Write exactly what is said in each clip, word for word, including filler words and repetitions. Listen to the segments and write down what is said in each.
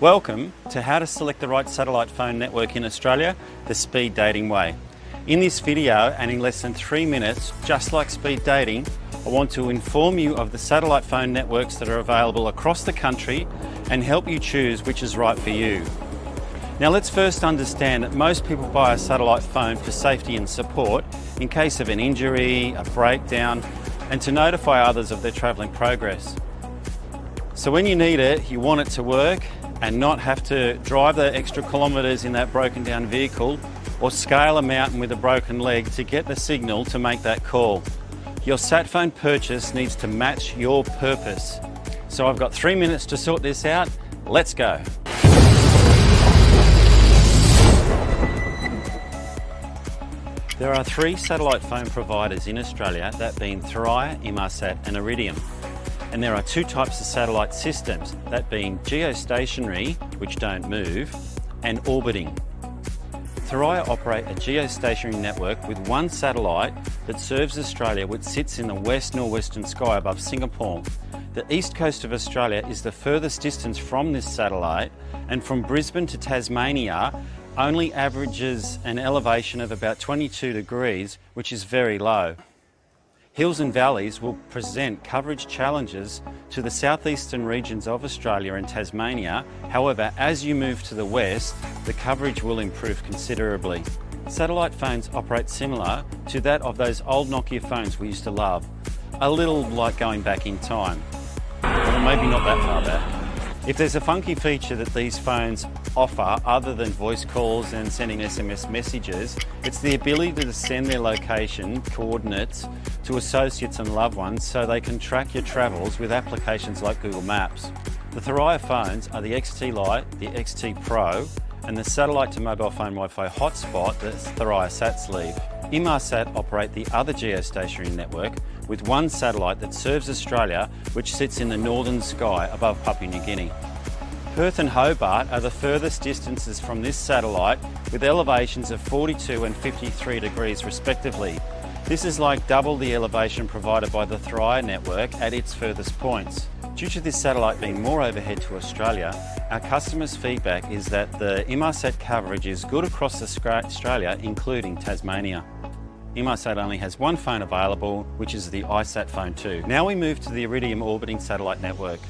Welcome to How to Select the Right Satellite Phone Network in Australia, the speed dating way. In this video, and in less than three minutes, just like speed dating, I want to inform you of the satellite phone networks that are available across the country and help you choose which is right for you. Now let's first understand that most people buy a satellite phone for safety and support in case of an injury, a breakdown, and to notify others of their travelling progress. So when you need it, you want it to work and not have to drive the extra kilometres in that broken down vehicle or scale a mountain with a broken leg to get the signal to make that call. Your sat phone purchase needs to match your purpose. So I've got three minutes to sort this out. Let's go. There are three satellite phone providers in Australia, that being Thuraya, Inmarsat and Iridium. And there are two types of satellite systems, that being geostationary, which don't move, and orbiting. Thuraya operate a geostationary network with one satellite that serves Australia, which sits in the west-northwestern sky above Singapore. The east coast of Australia is the furthest distance from this satellite, and from Brisbane to Tasmania only averages an elevation of about twenty-two degrees, which is very low. Hills and valleys will present coverage challenges to the southeastern regions of Australia and Tasmania. However, as you move to the west, the coverage will improve considerably. Satellite phones operate similar to that of those old Nokia phones we used to love. A little like going back in time. Well, maybe not that far back. If there's a funky feature that these phones offer other than voice calls and sending S M S messages, it's the ability to send their location coordinates to associates and loved ones so they can track your travels with applications like Google Maps. The Thuraya phones are the X T Lite, the X T Pro and the satellite to mobile phone Wi-Fi hotspot, that's Thuraya Sats leave. Inmarsat operate the other geostationary network with one satellite that serves Australia, which sits in the northern sky above Papua New Guinea. Perth and Hobart are the furthest distances from this satellite with elevations of forty-two and fifty-three degrees respectively. This is like double the elevation provided by the Thuraya network at its furthest points. Due to this satellite being more overhead to Australia, our customers' feedback is that the Inmarsat coverage is good across Australia, including Tasmania. Inmarsat only has one phone available, which is the iSat Phone two. Now we move to the Iridium orbiting satellite network.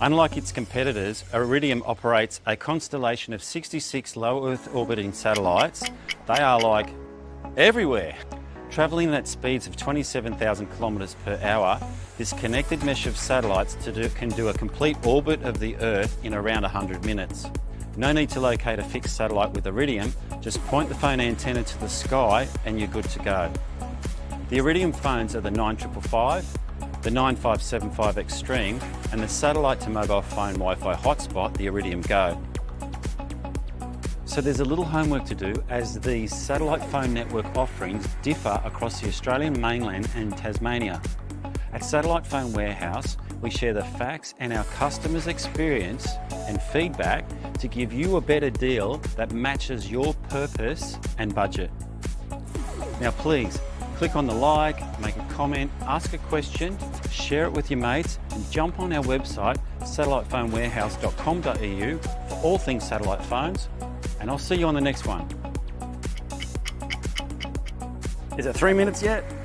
Unlike its competitors, Iridium operates a constellation of sixty-six low Earth orbiting satellites. They are like everywhere. Travelling at speeds of twenty-seven thousand kilometres per hour, this connected mesh of satellites to do, can do a complete orbit of the Earth in around one hundred minutes. No need to locate a fixed satellite with Iridium, just point the phone antenna to the sky and you're good to go. The Iridium phones are the nine five five five, the nine five seven five Extreme and the satellite to mobile phone Wi-Fi hotspot, the Iridium Go. So there's a little homework to do as the satellite phone network offerings differ across the Australian mainland and Tasmania. At Satellite Phone Warehouse, we share the facts and our customers' experience and feedback to give you a better deal that matches your purpose and budget. Now please, click on the like, make a comment, ask a question, share it with your mates and jump on our website satellite phone warehouse dot com dot a u for all things satellite phones, and I'll see you on the next one. Is it three minutes yet?